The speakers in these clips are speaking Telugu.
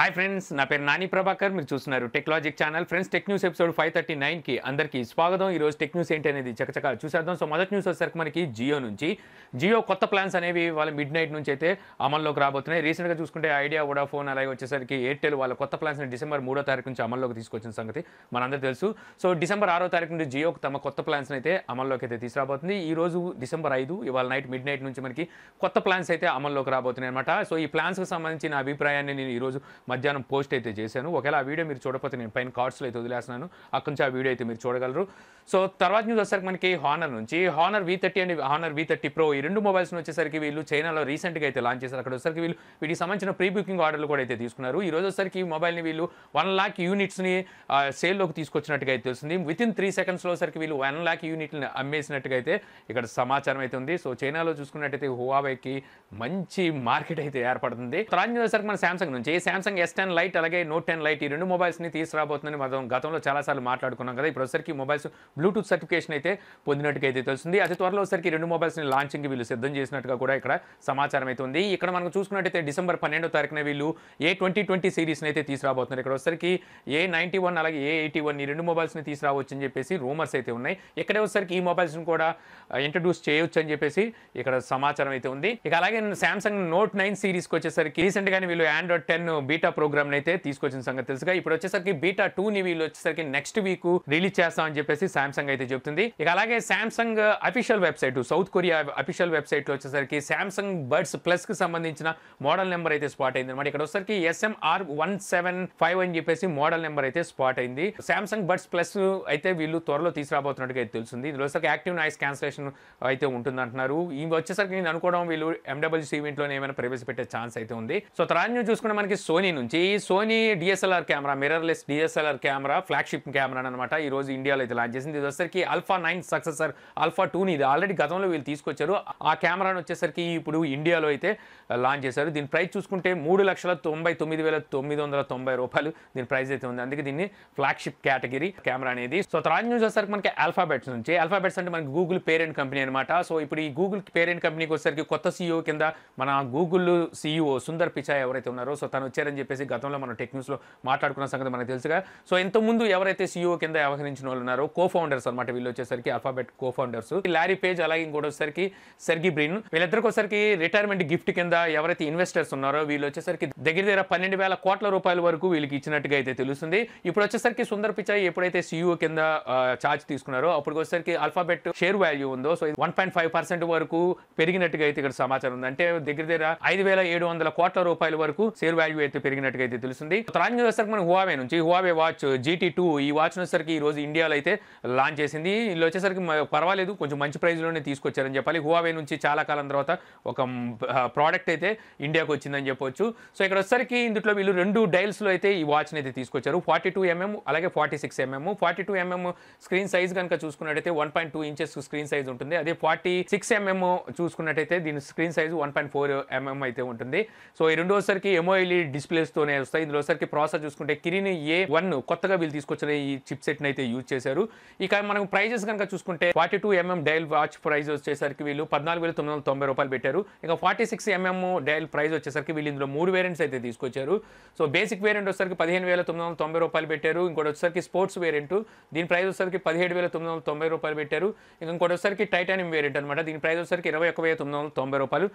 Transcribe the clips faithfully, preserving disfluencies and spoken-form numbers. హాయ్ ఫ్రెండ్స్, నా పేరు నాని ప్రభాకర్. మీరు చూస్తున్నారు TechLogic channel. Friends, tech news episode five thirty నైన్కి అందరికీ స్వాగతం. ఈరోజు టెక్ న్యూస్ ఏంటి అనేది చకచకా చూసేద్దాం. సో మొదటి న్యూస్ వచ్చేసరికి మనకి జియో నుంచి. జియో కొత్త ప్లాన్స్ అనేవి వాళ్ళ మిడ్ నైట్ నుంచి అయితే అమల్లోకి రాబోతున్నాయి. రీసెంట్గా చూసుకుంటే ఐడియా, వోడాఫోన్, అలాగే వచ్చేసరికి ఎయిర్టెల్ వాళ్ళ కొత్త ప్లాన్స్ని డిసెంబర్ మూడో తారీఖు నుంచి అమల్లోకి తీసుకొచ్చిన సంగతి మనందరూ తెలుసు. సో డిసెంబర్ ఆరో తారీఖు నుండి జియో తమ కొత్త ప్లాన్స్ని అయితే అమల్లోకి అయితే తీసుకురాబోతుంది. ఈ రోజు డిసెంబర్ ఐదు, ఇవాళ నైట్ మిడ్ నైట్ నుంచి మనకి కొత్త ప్లాన్స్ అయితే అమల్లోకి రాబోతున్నాయి అనమాట. సో ఈ ప్లాన్స్కి సంబంధించిన అభిప్రాయాన్ని నేను ఈరోజు మధ్యాహ్నం పోస్ట్ అయితే చేశాను. ఒకవేళ ఆ వీడియో మీరు చూడకపోతే నేను పైన కార్డ్స్లో అయితే వదిలేస్తున్నాను, అక్కడి నుంచి ఆ వీడియో అయితే మీరు చూడగలరు. సో తర్వాత న్యూస్ వచ్చేసరికి మనకి హానర్ నుంచి. Honor V thirty and Honor V thirty pro ఈ రెండు మొబైల్స్ని వచ్చేసరికి వీళ్ళు చైనాలో రీసెంట్గా అయితే లాంచ్ చేశారు. అక్కడ వచ్చేసరికి వీళ్ళు వీటికి సంబంధించిన ప్రీ బుకింగ్ ఆర్డర్లు కూడా అయితే తీసుకున్నారు. ఈ రోజు వచ్చేసరికి ఈ మొబైల్ని వీళ్ళు వన్ ల్యాక్ యూనిట్స్ని సేల్లోకి తీసుకొచ్చినట్టుగా అయితే తెలుస్తుంది. విత్ ఇన్ త్రీ సెకండ్స్లో సరికి వీళ్ళు వన్ ల్యాక్ యూనిట్ని అమ్మేసినట్టుగా అయితే ఇక్కడ సమాచారం అయితే ఉంది. సో చైనాలో చూసుకున్నట్టయితే హువావేకి మంచి మార్కెట్ అయితే ఏర్పడుతుంది. తర్వాత న్యూస్ వచ్చేసరికి మన శాంసంగ్ నుంచి. శాంసంగ్ ఎస్ టెన్ లైట్ అలాగే నోట్ టెన్ లైట్ ఈ రెండు మొబైల్స్ని తీసుకురాబోతుందని మనం గతంలో చాలాసార్లు మాట్లాడుకున్నాం కదా. ఇప్పుడు వచ్చరికి మొబైల్స్ బ్లూటూత్ సర్టిఫికేషన్ అయితే పొందినట్టుగా అయితే తెలుస్తుంది. అతి త్వరలో వచ్చరికి రెండు మొబైల్స్ని లాంచింగ్ వీళ్ళు సిద్ధం చేసినట్టుగా కూడా ఇక్కడ సమాచారం అయితే ఉంది. ఇక్కడ మనం చూసుకున్నట్టయితే డిసెంబర్ పన్నెండో తారీఖున వీళ్ళు ఏ ట్వంటీ ట్వంటీ సిరీస్ని అయితే తీసుకురాబోతున్నారు. ఇక్కడ వచ్చరికి ఏ నైంటీ వన్ అలాగే ఏ ఎయిటీ వన్ ఈ రెండు మొబైల్స్ని తీసుకురావచ్చు అని చెప్పేసి రూమర్స్ అయితే ఉన్నాయి. ఇక్కడే వచ్చరికి ఈ మొబైల్స్ని కూడా ఇంట్రడ్యూస్ చేయొచ్చు అని చెప్పేసి ఇక్కడ సమాచారం అయితే ఉంది. ఇక అలాగే శాంసంగ్ నోట్ నైన్ సిరీస్కి వచ్చేసరికి రీసెంట్గానే వీళ్ళు ఆండ్రాయిడ్ టెన్ బీటా ప్రోగ్రామ్ అయితే తీసుకొచ్చిన సంగతి తెలుసుగా. ఇప్పుడు వచ్చేసరికి బీటా టూ ని వీళ్ళు వచ్చేసరికి నెక్స్ట్ వీక్ రిలీజ్ చేస్తామని చెప్పేసి శాంసంగ్ అయితే చెప్తుంది. ఇక అలాగే Samsung official website, South Korea official website లో వచ్చేసరికి శాంసంగ్ బర్డ్స్ ప్లస్ కి సంబంధించిన మోడల్ నెంబర్ అయితే స్పాట్ అయింది అనమాట. ఇక్కడ వచ్చేసరికి ఎస్ఎంఆర్ వన్ సెవెన్ ఫైవ్ అని చెప్పేసి మోడల్ నెంబర్ అయితే స్పాట్ అయింది. శాంసంగ్ బర్డ్స్ ప్లస్ అయితే వీళ్ళు త్వరలో తీసుకురాబోతున్నట్టుగా అయితే తెలుస్తుంది. ఇందులో వచ్చేసరికి యాక్టివ్ నాయిస్ క్యాన్సలేషన్ అయితే ఉంటుంది అంటున్నారు. ఇవి వచ్చేసరికి నేను అనుకోవడం వీళ్ళు ఎండబ్ల్యూసీ ఈవెంట్ లో ఏమైనా ప్రవేశపెట్టే ఛాన్స్ అయితే ఉంది. సో తర్వాత చూసుకున్న మనకి సోనీ నుంచి. Sony DSLR camera, mirrorless DSLR camera flagship camera అనమాట. ఈ రోజు ఇండియాలో అయితే లాంచ్ చేసింది. ఇది వచ్చేసరికి అల్ఫా నైన్ సక్సెసర్, అల్ఫా టూని ఇది ఆల్రెడీ గతంలో వీళ్ళు తీసుకొచ్చారు. ఆ కెమెరాను వచ్చేసరికి ఇప్పుడు ఇండియాలో అయితే లాంచ్ చేశారు. దీని ప్రైస్ చూసుకుంటే మూడు లక్షల తొంభై తొమ్మిది వేల తొమ్మిది వందల తొంభై రూపాయలు దీని ప్రైస్ అయితే ఉంది. అందుకే దీన్ని ఫ్లాగ్షిప్ కేటగిరీ కెమెరా అనేది. సో తర్వాత న్యూస్ వచ్చేసరికి మనకి అల్ఫాబెట్ నుంచి. అల్ఫాబెట్స్ అంటే మనకి గూగుల్ పేరెంట్ కంపెనీ అనమాట. సో ఇప్పుడు ఈ గూగుల్ పేరెంట్ కంపెనీకి వచ్చేసరికి కొత్త సీఈఓ కింద మన గూగుల్ సీఈఓ సుందర్ పిచాయ్ ఎవరైతే ఉన్నారో సో తను వచ్చారని చెప్పేసి గతంలో మనం టెక్ న్యూస్ లో మాట్లాడుకున్న సంగతి మనకు తెలుసుగా. సో ఇంతకుముందు ఎవరైతే సీఈఓ కింద వ్యవహరించిన వాళ్ళు ఉన్నారో కో ఫౌండర్స్ అనమాట. వీళ్ళు వచ్చేసరికి Alphabet co founders Larry Page అలాగే ఇంకోటి వచ్చేసరికి సెర్గీ బ్రిన్. వీళ్ళిద్దరికి వచ్చేసరికి రిటైర్మెంట్ గిఫ్ట్ కింద ఎవరైతే ఇన్వెస్టర్స్ ఉన్నారో వీళ్ళు వచ్చేసరికి దగ్గర దగ్గర పన్నెండు వేల కోట్ల రూపాయల వరకు వీళ్ళకి ఇచ్చినట్టుగా అయితే తెలుస్తుంది. ఇప్పుడు వచ్చేసరికి సుందర్ పిచాయ్ ఎప్పుడైతే సీఈఓ కింద ఛార్జ్ తీసుకున్నారో అప్పుడు వచ్చేసరికి అల్ఫాబెట్ షేర్ వాల్యూ ఉందో so one point five percent వరకు పెరిగినట్టుగా అయితే ఇక్కడ సమాచారం ఉంది. అంటే దగ్గర దగ్గర ఐదు వేల ఏడు వందల కోట్ల రూపాయల వరకు షేర్ వాల్యూ అయితే పెరిగినట్టుగా అయితే తెలుస్తుంది. రాంగ్ వచ్చేసరికి మనం హువావే నుంచి. హువావే వాచ్ జీటీ టూ ఈ వాచ్ వచ్చేసరికి ఈ రోజు ఇండియాలో అయితే లాంచ్ చేసింది. వీళ్ళు వచ్చేసరికి పర్వాలేదు, కొంచెం మంచి ప్రైస్లోనే తీసుకొచ్చారని చెప్పాలి. హువావే నుంచి చాలా కాలం తర్వాత ఒక ప్రోడక్ట్ అయితే ఇండియాకు వచ్చిందని చెప్పొచ్చు. సో ఇక్కడ వచ్చేసరికి ఇందులో వీళ్ళు రెండు డైల్స్లో అయితే ఈ వాచ్ని అయితే తీసుకొచ్చారు. ఫార్టీ టూ ఎంఎం అలాగే forty six mm forty two mm screen size కనుక చూసుకున్నట్టయితే one point two inches screen size ఉంటుంది. అదే ఫార్టీ సిక్స్ ఎంఎం చూసుకున్నట్టయితే దీని screen size one point four mm అయితే ఉంటుంది. సో ఈ రెండో సరికి ఎమోఎల్ఈ డిస్ప్లేస్ తోనే వస్తాయి. ఇందులో సరికి ప్రాసెస్ చూసుకుంటే కిరిని ఏ వన్ కొత్తగా వీళ్ళు తీసుకొచ్చిన ఈ చిప్ సెట్ అయితే యూజ్ చేశారు. ఇక మనం ప్రైజెస్ కనుక చూసుకుంటే forty two mm dial watch price వచ్చేసరికి వీళ్ళు పద్నాలుగు వేల తొమ్మిది వందల తొంభై రూపాయలు పెట్టారు. ఇక forty six mm dial price వచ్చేసరికి వీళ్ళు ఇందులో మూడు వేరియంట్స్ అయితే తీసుకొచ్చారు. సో బేసిక్ వేరియంట్ వచ్చేసరికి పదిహేను వేల తొమ్మిది వందల తొంభై రూపాయలు పెట్టారు. ఇంకోటి వచ్చేసరికి స్పోర్ట్స్ వేరియంట్, దీని ప్రైస్ వచ్చేసరికి పదిహేడు వేల తొమ్మిది వందల తొంభై రూపాయలు పెట్టారు. ఇంకోటి వచ్చేసరికి టైటానియం వేరియంట్ అనమాట. దీని ప్రైస్ వచ్చేసరికి ఇరవై ఒక వెయ్యి తొమ్మిది వందల తొంభై రూపాయలు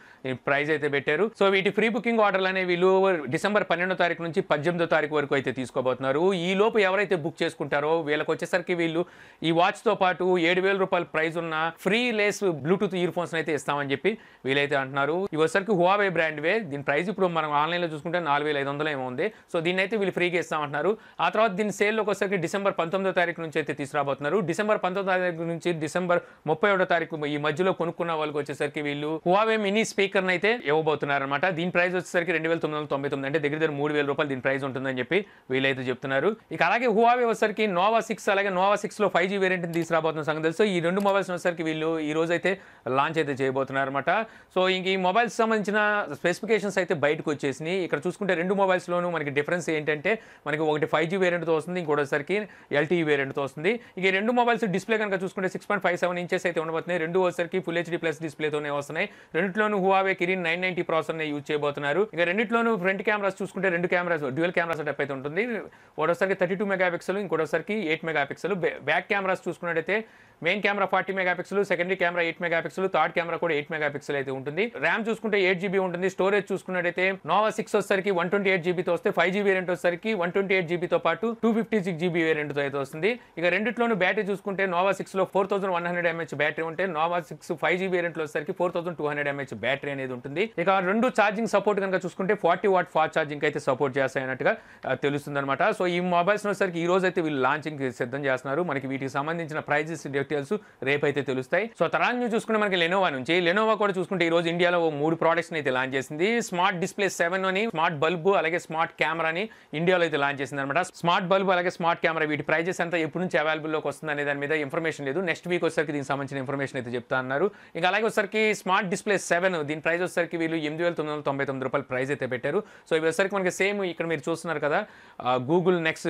ప్రైస్ అయితే పెట్టారు. సో వీటి ఫ్రీ బుకింగ్ ఆర్డర్లు అనేవి వీళ్ళు డిసెంబర్ పన్నెండో తారీఖు నుంచి పద్దెనిమిదో తారీఖు వరకు అయితే తీసుకోబోతున్నారు. ఈ లోపు ఎవరైతే బుక్ చేసుకుంటారో వీళ్ళకి వచ్చేసరికి వీళ్ళు ఈ వాచ్ తో పాటు ఏడు వేల రూపాయల ప్రైజ్ ఉన్న free Lay's Bluetooth earphones అయితే ఇస్తామని చెప్పి వీళ్ళైతే అంటున్నారు. ఇవి వచ్చేసరికి హువావే బ్రాండ్ వే. దీని ప్రైస్ ఇప్పుడు మనం ఆన్లైన్ లో చూసుకుంటే నాలుగు వేల ఐదు వందలు ఏమో ఉంది. సో దీన్ని అయితే వీళ్ళు ఫ్రీగా ఇస్తామంటున్నారు. ఆ తర్వాత దీని సేల్లోకి వచ్చేసరికి డిసెంబర్ పంతొమ్మిదో తారీఖు నుంచి అయితే తీసుకురాబోతున్నారు. డిసెంబర్ పంతొమ్మిదో తారీఖు నుంచి డిసెంబర్ ముప్పై ఒకటో తారీఖు ఈ మధ్యలో కొనుక్కున్న వాళ్ళకి వచ్చేసరికి వీళ్ళు హువావే మినీ స్పీకర్ అయితే ఇవ్వబోతున్నారు అనమాట. దీని ప్రైస్ వచ్చేసరికి రెండు వేల తొమ్మిది వందల తొంభై తొమ్మిది అంటే దగ్గర దగ్గర మూడు వేల రూపాయలు దీని ప్రైస్ ఉంటుందని చెప్పి వీళ్ళైతే చెప్తున్నారు. ఇక అలాగే హువావే వచ్చేసరికి నోవా సిక్స్ అలాగే నోవా సిక్స్ లో ఫైవ్ జీ వేరియంట్ తీసుకురాబోతున్న సంగతి తెలుసు. ఈ రెండు మొబైల్స్ వచ్చేసరికి వీళ్ళు ఈ రోజు అయితే లాంచ్ అయితే చేయబోతున్నారు అనమాట. సో ఇంక ఈ మొబైల్స్ సంబంధించిన స్పెసిఫికేషన్స్ అయితే బయటకు వచ్చేసినాయి. ఇక్కడ చూసుకుంటే రెండు మొబైల్స్ లోను మనకి డిఫరెన్స్ ఏంటంటే మనకి ఒకటి ఫైవ్ జీ వేరియంట్తో వస్తుంది, ఇంకోటిసరికి ఎల్టీఈ వేరియంట్తో వస్తుంది. ఇక రెండు మొబైల్స్ డిస్ప్లే కనుక చూసుకుంటే six point five seven inches అయితే ఉండబోతున్నాయి. రెండు వచ్చేసరికి ఫుల్ హెచ్డీ ప్లస్ డిస్ప్లేతోనే వస్తున్నాయి. రెండిట్లోనూ Huawei Kirin nine ninety processor use చేయబోతున్నారు. ఇక రెండిట్లోనూ ఫ్రంట్ కెమెరాస్ చూసుకుంటే చూసుకుంటే రెండు కెమెరాస్ డ్యూయల్ కెమెరా సెటప్ అయితే ఉంటుంది. ఒకసారికి థర్టీ టూ మెగా పిక్సెల్, ఇంకోసారికి eight megapixel. Back cameras చూసుకున్నట్టయితే main camera forty megapixel, secondary camera eight megapixel, third camera కూడా ఎయిట్ మెగా పిక్సెల్ అయితే ఉంటుంది. ర్యామ్ చూసుకుంటే ఎయిట్ జీబీ ఉంటుంది. స్టోరేజ్ చూసుకున్నట్టయితే నోవా సిక్స్ వచ్చేసరికి వన్ ట్వంటీ ఎయిట్ జీబీతో వస్తే, ఫైవ్ జీ వేరియంట్ వచ్చేసరికి వన్ ట్వంటీ ఎయిట్ జీబీతో పాటు టూ ఫిఫ్టీ సిక్స్ జీబీ వేరియంట్తో అయితే వస్తుంది. ఇక రెండిట్లోనూ బ్యాటరీ చూసుకుంటే నోవా సిక్స్ లో four thousand one hundred M H battery ఉంటే, Nova six five G variant లో వచ్చేసరికి four thousand two hundred M H battery అనేది ఉంటుంది. ఇక రెండు ఛార్జింగ్ సపోర్ట్ కనుక చూసుకుంటే ఫార్టీ వాట్ ఫాస్ట్ ఛార్జింగ్ అయితే సపోర్ట్ చేస్తాయన్నట్టుగా తెలుస్తుంది అనమాట. సో ఈ మొబైల్స్ వచ్చేసరికి ఈ రోజు అయితే వీళ్ళు లాంచింగ్ సిద్ధం చేస్తున్నారు. మనకి వీటికి సంబంధించిన ప్రైజెస్ డీటెయిల్స్ రేపైతే తెలుస్తాయి. సో తర్వాత నుంచి చూసుకుంటే మనకి లెనోవా నుంచి లెనోవా కూడా చూసుకుంటే ఈ రోజు ఇండియాలో మూడు ప్రోడక్ట్స్ అయితే లాంచ్ చేసింది. స్మార్ట్ డిస్ప్లే సెవెన్ అని, స్మార్ట్ బల్బ్, అలాగే స్మార్ట్ కెమెరాని ఇండియాలో అయితే లాంచ్ చేసింది అనమాట. స్మార్ట్ బల్బ్ అలాగే స్మార్ట్ కెమెరా వీటి ప్రైజెస్ అంతా ఎప్పటి నుంచి అవైలబుల్లోకి వస్తుంది అనే దాని మీద ఇన్ఫర్మేషన్ లేదు. నెక్స్ట్ వీక్ వచ్చేసరికి దీనికి సంబంధించిన ఇన్ఫర్మేషన్ అయితే చెప్తా అన్నారు. ఇంకా అలాగే వచ్చేసరికి స్మార్ట్ డిస్ప్లే సెవెన్ దీని ప్రైజ్ వచ్చేసరికి వీళ్ళు ఎనిమిది వేల తొమ్మిది వందల తొంభై తొమ్మిది రూపాయలు ప్రైజ్ అయితే పెట్టారు. సో ఇవి వచ్చేసరికి మనకి సేమ్ ఇక్కడ మీరు చూస్తున్నారు కదా గూగుల్ నెక్స్ట్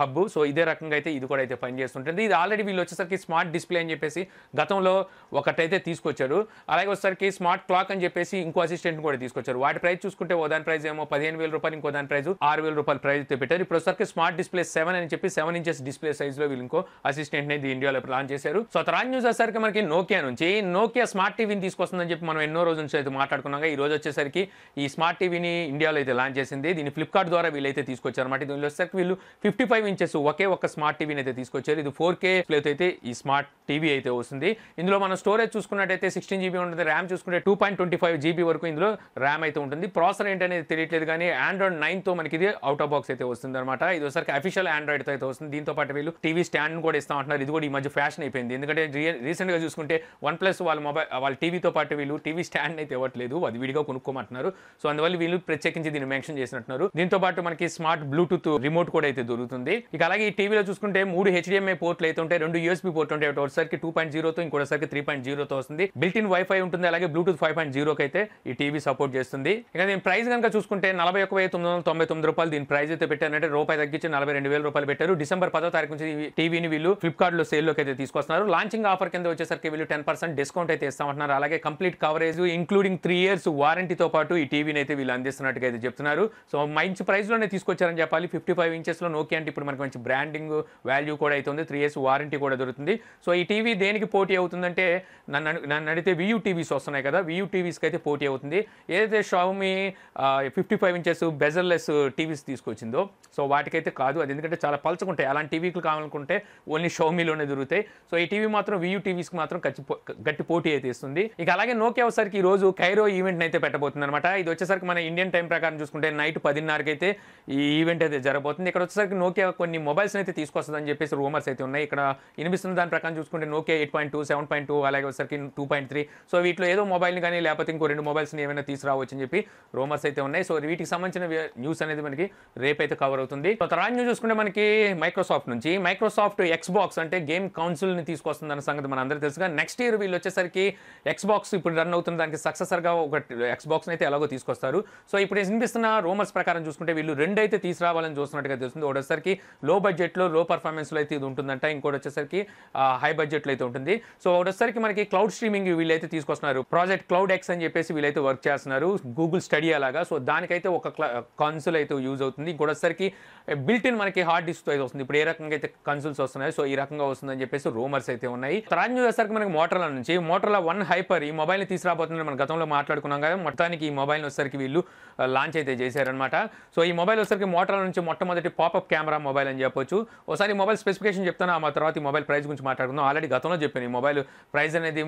హబ్, సో ఇదే రకంగా అయితే ఇది కూడా అయితే పనిచేస్తుంటుంది. ఇది ఆల్రెడీ వీళ్ళు వచ్చేసరికి స్మార్ట్ డిస్ప్లే అని చెప్పేసి గతంలో ఒకటైతే తీసుకొచ్చారు. అలాగే వచ్చేసరికి స్మార్ట్ క్లాక్ అని చెప్పేసి ఇంకో అసిస్టెంట్ కూడా తీసుకొచ్చారు. వాటి ప్రైస్ చూసుకుంటే ఓ దాని ప్రైస్ ఏమో పదిహేను వేల రూపాయలు, ఇంకో దాని ప్రైస్ ఆరు వేల రూపాయలు ప్రైస్ అయితే పెట్టారు. ఇప్పుడు వచ్చేసరికి స్మార్ట్ డిస్ప్లే సెవెన్ అని చెప్పి సెవెన్ ఇంచెస్ డిస్ప్లే సైజ్ లో వీళ్ళు ఇంకో అసిస్టెంట్ అనేది ఇండియాలో లాంచ్ చేశారు. సో తర్వాత న్యూస్ వచ్చేసరికి మనకి నోకియా నుంచి నోకియా స్మార్ట్ టీవీని తీసుకొస్తుందని చెప్పి మనం ఎన్నో రోజు నుంచి అయితే మాట్లాడుకున్నాం. ఈ రోజు వచ్చేసరికి ఈ స్మార్ట్ టీవీని ఇండియాలో అయితే లాంచ్ చేసింది. దీన్ని ఫ్లిప్కార్ట్ ద్వారా వీళ్ళైతే తీసుకొచ్చారు అనమాట. దీనిలో వచ్చేసరికి వీళ్ళు ఫిఫ్టీ ఫైవ్ ఇంచెస్ ఒకే ఒక స్మార్ట్ టీవీని అయితే తీసుకొచ్చారు. ఇది ఫోర్ కే అయితే ఈ స్మార్ట్ టీవీ అయితే వస్తుంది. ఇందులో మనం స్టోరేజ్ చూసుకున్నట్టయితే సిక్స్టీన్ జీబీ ఉంటుంది. ర్యామ్ చూసుకుంటే two point twenty five GB వరకు ఇందులో ర్యామ్ అయితే ఉంటుంది. ప్రాసెసర్ ఏంటనేది తెలియట్లేదు కానీ ఆండ్రాయిడ్ నైన్ తో మనకి ఇది అవుట్ ఆఫ్ బాక్స్ అయితే వస్తుంది అనమాట. ఇది ఒకసారి అఫీషియల్ ఆండ్రాయిడ్ అయితే వస్తుంది. దీంతో పాటు వీళ్ళు టీవీ స్టాండ్ కూడా ఇస్తా ఉంటున్నారు. ఇది కూడా ఈ మధ్య ఫ్యాషన్ అయిపోయింది. ఎందుకంటే రీసెంట్ గా చూసుకుంటే వన్ ప్లస్ వాళ్ళ మొబైల్ వాళ్ళ టీవీతో పాటు వీళ్ళు టీవీ స్టాండ్ అయితే ఇవ్వట్లేదు, అది విడిగా కొనుక్కోమంటున్నారు. సో అందువల్ల వీళ్ళు ప్రత్యేకించి దీన్ని మెన్షన్ చేసినట్టున్నారు. దీంతో పాటు మనకి స్మార్ట్ బ్లూటూత్ రిమోట్ కూడా అయితే దొరుకుతుంది. ఇక అలాగే ఈ టీవీలో చూసుకుంటే మూడు హెచ్డిఎంఐ పోర్ట్లు అయితే ఉంటాయి, రెండు యూఎస్బీ పోర్ట్ ఉంటాయి. ఒకసారికి టూ పాయింట్ జీరోతో, ఇంకోసారికి త్రీ పాయింట్ జీరోతో వస్తుంది. బిల్ట్ ఇన్ వైఫై ఉంటుంది. అలాగే బ్లూటూత్ ఫైవ్ పాయింట్ జీరోకి అయితే ఈ టీవీ సపోర్ట్ చేస్తుంది. ఇక దీని ప్రైస్ కనుక చూసుకుంటే నలభై ఒక వెయ్యి తొమ్మిది వందల తొంభై తొమ్మిది రూపాయలు దీని ప్రైస్ అయితే పెట్టారంటే రూపాయి తగ్గించి నలభై రెండు వేల రూపాయలు పెట్టారు. డిసెంబర్ పదో తారీఖు నుంచి టీవీని వీళ్ళు ఫ్లిప్కార్ట్ లో సేల్లోకి అయితే తీసుకొస్తున్నారు. లాంచింగ్ ఆఫర్ కింద వచ్చేసరికి వీళ్ళు టెన్ పర్సెంట్ డిస్కౌంట్ అయితే ఇస్తామంటున్నారు. అలాగే complete coverage including three years వారంటీతో పాటు ఈ టీవీని అయితే వీళ్ళు అందిస్తున్నట్టుగా అయితే చెప్తున్నారు. సో మంచి ప్రైస్ లోనే తీసుకొచ్చారని చెప్పాలి. ఫిఫ్టీ ఫైవ్ ఇంచెస్ లో నోకియా అంటే ఇప్పుడు మనకి మంచి బ్రాండింగ్ వాల్యూ కూడా అయితే ఉంది. త్రీ ఇయర్స్ వారంటీ కూడా దొరుకుతుంది. సో ఈ టీవీ దేనికి పోటీ అవుతుందంటే నన్ను నన్ను అడిగితే వియూ టీవీస్ వస్తున్నాయి కదా, వియూ టీవీస్కి అయితే పోటీ అవుతుంది. ఏదైతే Xiaomi fifty five inches bezelless TVs తీసుకొచ్చిందో సో వాటికైతే కాదు, అది ఎందుకంటే చాలా పల్చకుంటాయి. అలాంటి టీవీలు కావాలనుకుంటే ఓన్లీ షావమీలోనే దొరుకుతాయి. సో ఈ టీవీ మాత్రం వియూ టీవీస్కి మాత్రం గట్టి పోటీ అయితే ఇస్తుంది. ఇక అలాగే నోకియా వచ్చేసరికి ఈ రోజు కైరో ఈవెంట్ అయితే పెట్టబోతుంది అనమాట. ఇది వచ్చేసరికి మన ఇండియన్ టైం ప్రకారం చూసుకుంటే నైట్ పదిన్నరకి అయితే ఈ ఈవెంట్ అయితే జరగబోతుంది. ఇక్కడ వచ్చేసరికి నోకియా కొన్ని మొబైల్స్ అయితే తీసుకొస్తుందని చెప్పేసి రూమర్స్ అయితే ఉన్నాయి. ఇక్కడ వినిపిస్తున్న దాని ప్రకారం చూసుకుంటే Nokia eight point two, seven point two, అలాగే వచ్చేసరికి టూ పాయింట్ త్రీ. సో వీటిలో ఏదో మొబైల్ని కానీ లేకపోతే ఇంకో రెండు మొబైల్స్ని ఏమైనా తీసుకురావచ్చు అని చెప్పి రూమర్స్ అయితే ఉన్నాయి. సో వీటికి సంబంధించిన న్యూస్ అనేది మనకి రేపైతే కవర్ అవుతుంది. సో తర్వాత న్యూస్ చూసుకుంటే మనకి మైక్రోసాఫ్ట్ నుంచి మైక్రోసాఫ్ట్ ఎక్స్ బాక్స్ అంటే గేమ్ కౌన్సిల్ని తీసుకొస్తుందన్న సంగతి మన అందరూ తెలుసుగా. నెక్స్ట్ ఇయర్ వీళ్ళు వచ్చేసరికి ఎక్స్ బాక్స్ ఇప్పుడు రన్ అవుతున్న దానికి సక్సెసర్గా ఒక ఎక్స్ బాక్స్ని అయితే ఎలాగో తీసుకొస్తారు. సో ఇప్పుడు వినిపిస్తున్న రూమర్స్ ప్రకారం చూసుకుంటే వీళ్ళు రెండైతే తీసుకురావాలని చూస్తున్నట్టుగా తెలుస్తుంది. ఒకటేసరికి లో బడ్జెట్లో లో పర్ఫార్మెన్స్లో అయితే ఇది ఉంటుందంట, ఇంకోటి వచ్చేసరికి హై బడ్జెట్లో అయితే ఉంటుంది. సో ఒకటేసరికి మనకి క్లౌడ్ స్ట్రీమింగ్ వీళ్ళైతే తీసుకొస్తున్నారు. ప్రాజెక్ట్ క్లౌడ్ ఎక్స్ అని చెప్పేసి వీళ్ళైతే వర్క్ చేస్తున్నారు గూగుల్ స్టడీ అలాగా. సో దానికైతే ఒక కన్సోల్ అయితే యూజ్ అవుతుంది. ఇంకోటేసరికి బిల్ట్ ఇన్ మనకి హార్డ్ డిస్క్ అయితే వస్తుంది. ఇప్పుడు ఏ రకంగా అయితే కన్సోల్స్ వస్తున్నాయి సో ఈ రకంగా వస్తుందని చెప్పేసి రూమర్స్ అయితే ఉన్నాయి. తర్వాత వచ్చేసరికి మనకి మోటరోలా నుంచి మోటరోలా వన్ హైపర్ ఈ మొబైల్ని తీసుకురాబోతుందని మనం గతంలో మాట్లాడుకున్నాం కదా. మొత్తానికి ఈ మొబైల్ని వచ్చేసరికి వీళ్ళు లాంచ్ అయితే చేశారనమాట. సో ఈ మొబైల్ వచ్చేసరికి మోటరోలా నుంచి మొట్టమొదటి పాపప్ కెమెరా మొబైల్ అని చెప్పొచ్చు. ఒకసారి మొబైల్ స్పెసిఫికేషన్ చెప్తాను, ఆ తర్వాత ఈ మొబైల్ ప్రైస్ గురించి మాట్లాడుకుందాం. ఆల్రెడీ గతంలో చెప్పాను ఈ మొబైల్ ప్రైస్ అనేది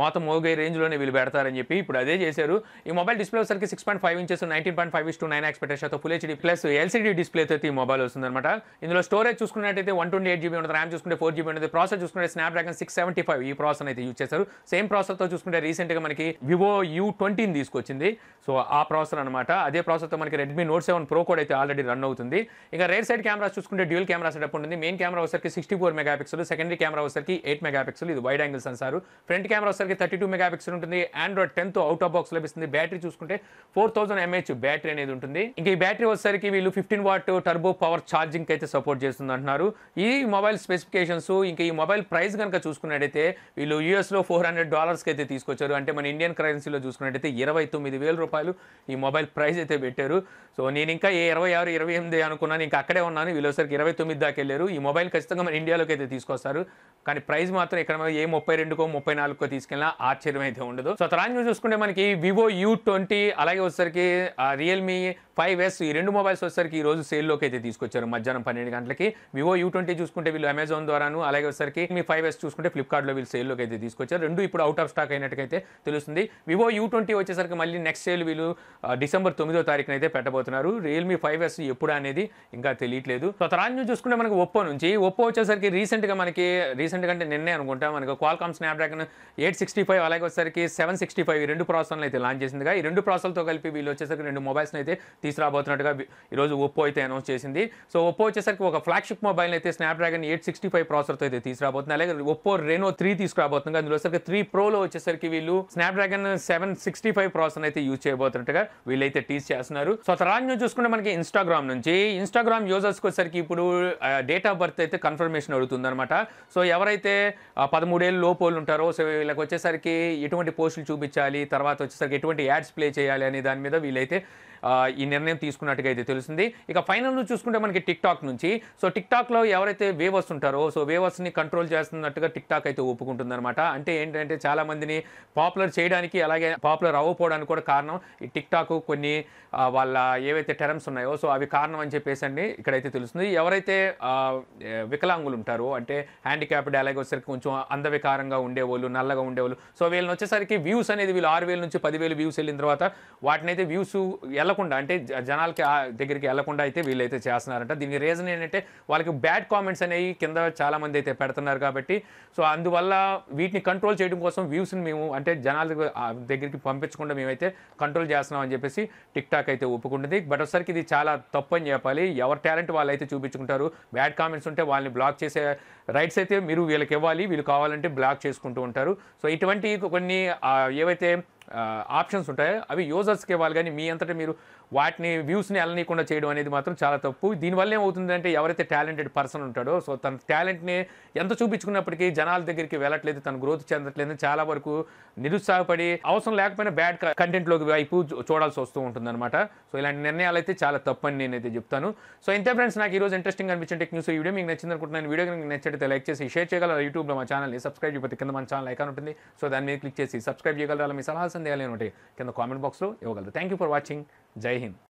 మోత మోగే రేంజ్లోనే వీళ్ళు పెడతారని చెప్పి ఇప్పుడు అదే చేశారు. ఈ మొబైల్ డిస్ప్లే వచ్చేసరికి six point five inches nineteen point five is to nine ఎక్స్పెక్టేషన్తో full HD plus LCD display అయితే ఈ మొబైల్ వస్తుందన్నమాట. ఇందులో స్టోరేజ్ చూసుకున్నట్టయితే వన్ ట్వంటీ ఎయిట్ జీబీ ఉంటుంది, ర్యామ్ చూసుకుంటే ఫోర్ జీబీ ఉంటుంది. ప్రాసెసర్ చూసుకుంటే స్నాప్డ్రాగన్ సిక్స్ సెవెంటీ ఫైవ్ ఈ ప్రాసెసర్ అయితే యూజ్ చేశారు. సేమ్ ప్రాసెసర్తో చూసుకుంటే రీసెంట్గా మనకి వివో యూ ట్వంటీని తీసుకొచ్చింది. సో ఆ ప్రాసెసర్ అనమాట. అదే ప్రాసెసర్తో మనకి రెడ్మీ నోట్ సెవెన్ ప్రో కూడా అయితే ఆల్రెడీ రన్ అవుతుంది. ఇక రేర్ సైడ్ కెమెరాస్ చూసుకుంటే డ్యూయల్ కెమెరా సెటప్ ఉంటుంది. మెయిన్ కెమెరా వచ్చేసరికి sixty four megapixel, secondary camera వచ్చేసరికి ఎయిట్ మెగా పిక్సెల్, ఇది wide angle sensor. Front camera వచ్చేసరికి థర్టీ టూ మెగా పిక్సెల్ ఉంటుంది. ఆండ్రాయిడ్ టెన్ తో అవుట్ ఆఫ్ బాక్స్ లభిస్తుంది. బ్యాటరీ చూసుకుంటే ఫోర్ థౌసండ్ ఎంహెచ్ బ్యాటరీ అనేది ఉంటుంది. ఇంకా ఈ బ్యాటరీ వచ్చేసరికి వీళ్ళు fifteen watt turbo power charging అయితే సపోర్ట్ చేస్తుంది అంటున్నారు. ఈ మొబైల్ స్పెసిఫికేషన్స్ ఇంకా ఈ మొబైల్ ప్రైస్ కనుక చూసుకున్నట్టయితే వీళ్ళు యూఎస్ లో ఫోర్ హండ్రెడ్ డాలర్స్ అయితే తీసుకొచ్చారు. అంటే మన ఇండియన్ కరెన్సీలో చూసుకున్నట్టయితే ఇరవై తొమ్మిది వేల రూపాయలు ఈ మొబైల్ ప్రైస్ అయితే పెట్టారు. వెళ్ళారు సో నేను ఇంకా ఇరవై ఆరు ఇరవై ఎనిమిది అనుకున్నాను ఇంకా అక్కడే ఉన్నాను విలోసరికి ఇరవై తొమ్మిది దాకా వెళ్ళారు ఈ మొబైల్ ఖచ్చితంగా మన ఇండియాలోకి అయితే తీసుకొస్తారు కానీ ప్రైస్ మాత్రం ఇక్కడ ఏ ముప్పై రెండుకో ముప్పై నాలుగుకో తీసుకెళ్ళినా ఆశ్చర్యం అయితే ఉండదు సో తర్వాత చూసుకుంటే మనకి వివో యూ ట్వంటీ అలాగే వచ్చేసరికి రియల్మీ ఫైవ్ ఎస్ ఈ రెండు మొబైల్స్ వచ్చేసరికి ఈ రోజు సేల్లోకి అయితే తీసుకొచ్చారు మధ్యాహ్నం పన్నెండు గంటలకి వివో యూ ట్వంటీ చూసుకుంటే వీళ్ళు అమెజాన్ ద్వారాను అలాగే వచ్చేసరికి మీ ఫైవ్ ఎస్ చూసుకుంటే ఫ్లిప్కార్ట్లో వీళ్ళు సేల్లోకి అయితే తీసుకొచ్చారు రెండు ఇప్పుడు అవుట్ ఆఫ్ స్టాక్ అయినట్టుకైతే తెలుస్తుంది వివో యూ ట్వంటీ వచ్చేసరికి మళ్ళీ నెక్స్ట్ సేల్ వీళ్ళు డిసెంబర్ తొమ్మిదో తారీఖున అయితే పెట్టబోతున్నారు రియల్మీ ఫైవ్ ఎస్ ఎప్పుడు అనేది ఇంకా తెలియట్లేదు సో తర్వాత చూసుకుంటే మనకి ఒప్పో నుంచి ఒప్పో వచ్చేసరికి రీసెంట్గా మనకి రీసెంట్గా అంటే నిన్నే అనుకుంటా మనకి Qualcomm Snapdragon eight sixty five అలాగే వచ్చేసరికి సెవెన్ సిక్స్టీ ఫైవ్ ఈ రెండు ప్రాసెసర్లు అయితే లాంచ్ చేసిందిగా ఈ రెండు ప్రాసెసర్లతో కలిపి వీళ్ళు వచ్చేసరికి రెండు మొబైల్స్ని అయితే తీసుకురాబోతున్నట్టుగా ఈరోజు ఒప్పో అయితే అనౌన్స్ చేసింది సో ఒప్పో వచ్చేసరికి ఒక ఫ్లాగ్షిప్ మొబైల్ అయితే స్నాప్డ్రాగన్ ఎయిట్ సిక్స్టీ ఫైవ్ ప్రాసెసర్తో అయితే తీసుకురాబోతుంది అలాగే ఒప్పో రెనో త్రీ తీసుకురాబోతుంది అందులో సరికి త్రీ ప్రోలో వచ్చేసరికి వీళ్ళు Snapdragon seven sixty five processor అయితే యూజ్ చేయబోతున్నట్టుగా వీళ్ళైతే టీజ్ చేస్తున్నారు సో తర్వాత చూసుకుంటే మనకి ఇన్స్టాగ్రామ్ నుంచి ఇన్స్టాగ్రామ్ యూజర్స్కి వచ్చేసరికి ఇప్పుడు డేట్ ఆఫ్ బర్త్ అయితే కన్ఫర్మేషన్ అడుగుతుంది అనమాట సో ఎవరైతే పదమూడేళ్ళు లోపోలు ఉంటారో సో వీళ్ళకి వచ్చేసరికి ఎటువంటి పోస్టులు చూపించాలి తర్వాత వచ్చేసరికి ఎటువంటి యాడ్స్ ప్లే చేయాలి అనే దాని మీద వీళ్ళైతే ఈ నిర్ణయం తీసుకున్నట్టుగా అయితే తెలుస్తుంది ఇక ఫైనల్ చూసుకుంటే మనకి టిక్ టాక్ నుంచి సో టిక్ టాక్లో ఎవరైతే వేవర్స్ ఉంటారో సో వేవర్స్ని కంట్రోల్ చేస్తున్నట్టుగా టిక్ టాక్ అయితే ఒప్పుకుంటుంది అనమాట అంటే ఏంటంటే చాలా మందిని పాపులర్ చేయడానికి అలాగే పాపులర్ అవ్వకపోవడానికి కూడా కారణం ఈ టిక్ టాక్ కొన్ని వాళ్ళ ఏవైతే టెర్మ్స్ ఉన్నాయో సో అవి కారణం అని చెప్పేసి అండి ఇక్కడైతే తెలుస్తుంది ఎవరైతే వికలాంగులు ఉంటారో అంటే హ్యాండిక్యాప్డ్ అలాగే వచ్చేసరికి కొంచెం అందవికారంగా ఉండేవాళ్ళు నల్లగా ఉండేవాళ్ళు సో వీళ్ళని వచ్చేసరికి వ్యూస్ అనేది వీళ్ళు ఆరు వేల నుంచి పదివేలు వ్యూస్ వెళ్ళిన తర్వాత వాటినైతే వ్యూస్ వెళ్లకుండా అంటే జనాలకి దగ్గరికి వెళ్లకుండా అయితే వీళ్ళైతే చేస్తున్నారంట దీనికి రీజన్ ఏంటంటే వాళ్ళకి బ్యాడ్ కామెంట్స్ అనేవి కింద చాలా మంది అయితే పెడుతున్నారు కాబట్టి సో అందువల్ల వీటిని కంట్రోల్ చేయడం కోసం వ్యూస్ని మేము అంటే జనాల దగ్గరికి పంపించకుండా మేమైతే కంట్రోల్ చేస్తున్నాం అని చెప్పేసి టిక్ టాక్ అయితే ఒప్పుకుంటుంది బట్ ఒకసారికి ఇది చాలా తప్పు అని చెప్పాలి ఎవరి టాలెంట్ వాళ్ళు అయితే చూపించుకుంటారు బ్యాడ్ కామెంట్స్ ఉంటే వాళ్ళని బ్లాక్ చేసే రైట్స్ అయితే మీరు వీళ్ళకి ఇవ్వాలి వీళ్ళు కావాలంటే బ్లాక్ చేసుకుంటూ ఉంటారు సో ఇటువంటి కొన్ని ఏవైతే ఆప్షన్స్ ఉంటాయి అవి యూజర్స్కి ఇవ్వాలి కానీ మీ అంతటా మీరు వాటిని వ్యూస్ని వెళ్ళనీయకుండా చేయడం అనేది మాత్రం చాలా తప్పు దీనివల్ల ఏమవుతుందంటే ఎవరైతే టాలెంటెడ్ పర్సన్ ఉంటాడో సో తన టాలెంట్ని ఎంత చూపించుకున్నప్పటికీ జనాల దగ్గరికి వెళ్ళట్లేదు తన గ్రోత్ చెందట్లేదు చాలా వరకు నిరుత్సాహపడి అవసరం లేకపోయినా బ్యాడ్ కంటెంట్లోకి వైపు చూడాల్సి వస్తూ ఉంటుందన్నమాట సో ఇలాంటి నిర్ణయాలు అయితే చాలా తప్పు అని నేనైతే చెప్తాను సో ఇంతే ఫ్రెండ్స్ నాకు ఈరోజు ఇంట్రెస్టింగ్ అనిపించిన టెక్ న్యూస్ ఈ వీడియో మీకు నచ్చింది అనుకుంటున్నాను వీడియో మీకు నచ్చితే లైక్ చేసి షేర్ చేయగలరా యూట్యూబ్లో మా ఛానల్ని సబ్స్క్రైబ్ చేయకపోతే కింద మన ఛానల్ ఐకాన్ ఉంటుంది సో దాని మీద క్లిక్ చేసి సబ్స్క్రైబ్ చేయగలరా మీ సలహా సందేహాలు ఉంటాయి కింద కామెంట్ బాక్స్లో ఇవ్వగలరు థ్యాంక్ యూ ఫర్ వాచింగ్ జై హింద్.